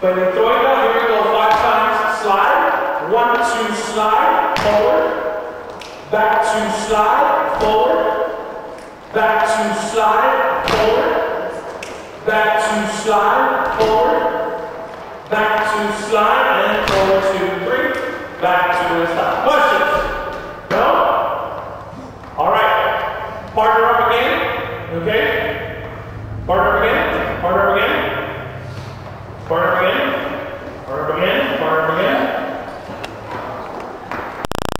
Penetroida, here we go 5 times, slide, 1, 2, slide, forward, back 2, slide, forward, back 2, slide, forward, back 2, slide, forward, back 2, slide, and forward 2, 3, back 2, and stop. Questions? No? Alright, partner up again, okay? Partner up again, partner up again. Part up again, part up again, part up again.